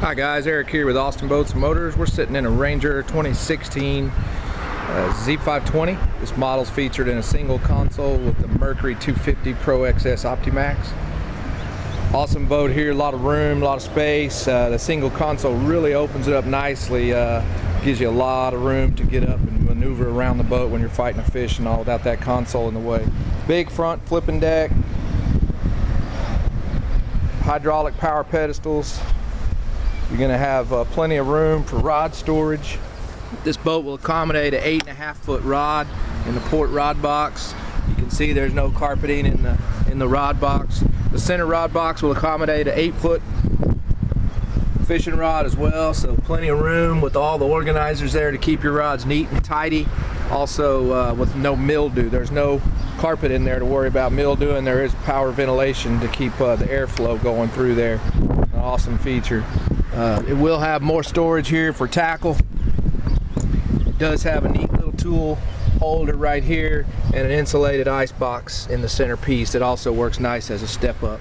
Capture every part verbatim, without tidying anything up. Hi guys, Eric here with Austin Boats and Motors. We're sitting in a Ranger twenty sixteen uh, Z five twenty. This model's featured in a single console with the Mercury two fifty Pro X S Optimax. Awesome boat here, a lot of room, a lot of space. Uh, the single console really opens it up nicely. Uh, gives you a lot of room to get up and maneuver around the boat when you're fighting a fish and all without that console in the way. Big front flipping deck. Hydraulic power pedestals. You're going to have uh, plenty of room for rod storage. This boat will accommodate an eight and a half foot rod in the port rod box. You can see there's no carpeting in the in the rod box. The center rod box will accommodate an eight foot fishing rod as well, so plenty of room with all the organizers there to keep your rods neat and tidy. Also uh, with no mildew, there's no carpet in there to worry about mildew, and there is power ventilation to keep uh, the airflow going through there. An awesome feature. Uh, it will have more storage here for tackle. It does have a neat little tool holder right here and an insulated ice box in the center piece that also works nice as a step up.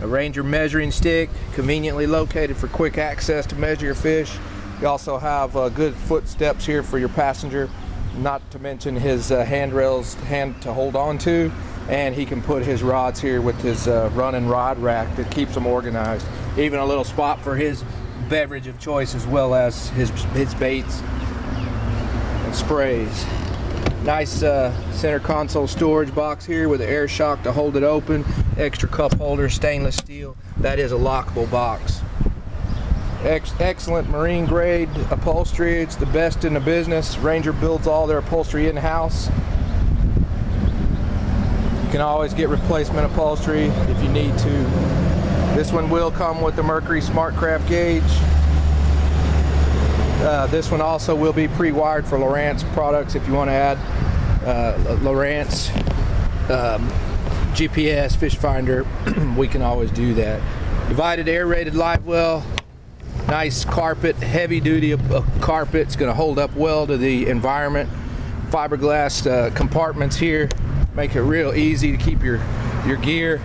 A Ranger measuring stick, conveniently located for quick access to measure your fish. You also have uh, good footsteps here for your passenger, not to mention his uh, handrails hand to hold on to, and he can put his rods here with his uh, run and rod rack that keeps them organized. Even a little spot for his beverage of choice as well as his, his baits and sprays. Nice uh, center console storage box here with an air shock to hold it open. Extra cup holder, stainless steel. That is a lockable box. Ex excellent marine grade upholstery. It's the best in the business. Ranger builds all their upholstery in-house. You can always get replacement upholstery if you need to. This one will come with the Mercury SmartCraft gauge. Uh, this one also will be pre-wired for Lowrance products if you want to add uh, Lowrance um, G P S, fish finder, we can always do that. Divided air rated live well, nice carpet, heavy duty uh, carpet. It's going to hold up well to the environment. Fiberglass uh, compartments here make it real easy to keep your, your gear.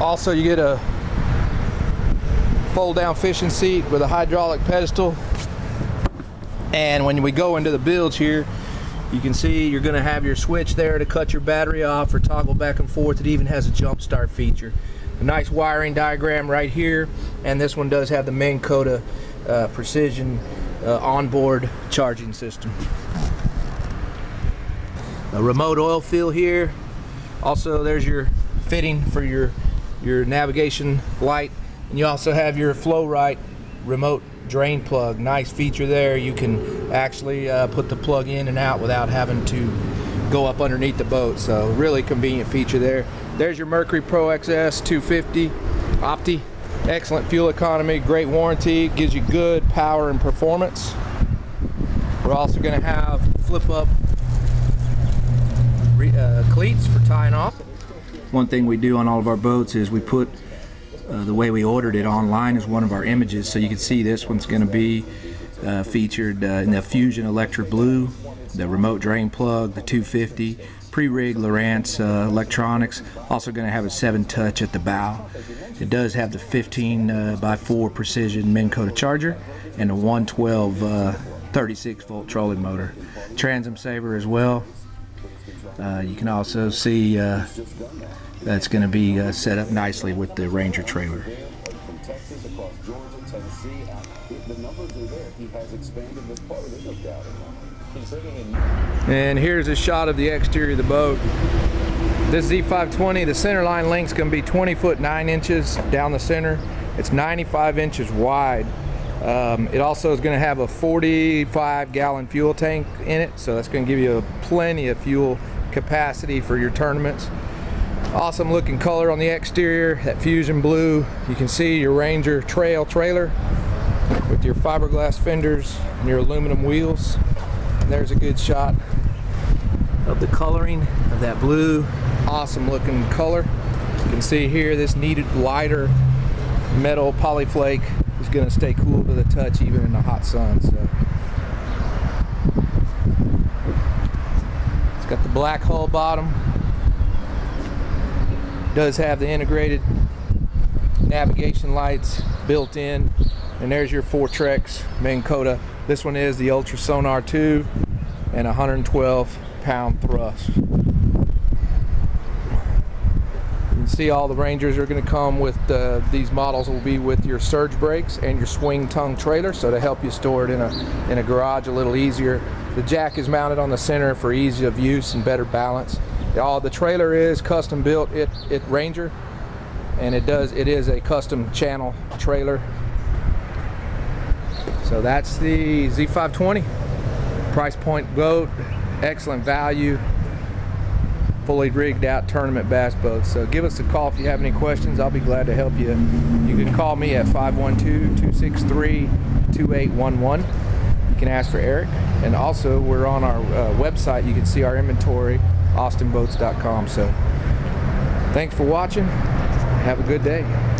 Also, you get a fold-down fishing seat with a hydraulic pedestal. And when we go into the bilge here, you can see you're going to have your switch there to cut your battery off or toggle back and forth. It even has a jump start feature. A nice wiring diagram right here. And this one does have the Minn Kota uh, Precision uh, onboard charging system. A remote oil fill here. Also, there's your fitting for your your navigation light, and you also have your Flowrite remote drain plug. Nice feature there. You can actually uh, put the plug in and out without having to go up underneath the boat, so really convenient feature there. There's your Mercury Pro X S two fifty Opti. Excellent fuel economy, great warranty, gives you good power and performance. We're also going to have flip up uh, cleats for tying off. One thing we do on all of our boats is we put uh, the way we ordered it online as one of our images, so you can see this one's going to be uh, featured uh, in the Fusion Electric Blue, the remote drain plug, the two fifty, pre-rigged Lowrance uh, electronics. Also going to have a seven touch at the bow. It does have the fifteen by four precision Minn Kota charger and a one twelve uh, thirty-six volt trolling motor. Transom saver as well. Uh, you can also see uh, that's going to be uh, set up nicely with the Ranger trailer. And here's a shot of the exterior of the boat. This Z five twenty, the center line length is going to be twenty foot nine inches down the center. It's ninety-five inches wide. Um, it also is going to have a forty-five gallon fuel tank in it, so that's going to give you plenty of fuel capacity for your tournaments. Awesome looking color on the exterior, that fusion blue. You can see your Ranger trail trailer with your fiberglass fenders and your aluminum wheels. And there's a good shot of the coloring of that blue. Awesome looking color. You can see here this needed lighter metal polyflake is going to stay cool to the touch even in the hot sun. So it's got the black hull bottom. Does have the integrated navigation lights built in, and there's your four Trex Minn Kota. This one is the Ultra Sonar two and one hundred twelve pound thrust. You can see all the Rangers are going to come with uh, these models will be with your surge brakes and your swing tongue trailer, so to help you store it in a in a garage a little easier. The jack is mounted on the center for ease of use and better balance. All the trailer is custom built it it Ranger, and it does it is a custom channel trailer. So that's the Z five twenty. Price point boat, excellent value, fully rigged out tournament bass boat. So give us a call if you have any questions. I'll be glad to help you. You can call me at five one two, two six three, two eight one one. You can ask for Eric, and also we're on our uh, website. You can see our inventory, Austin Boats dot com. So thanks for watching. Have a good day.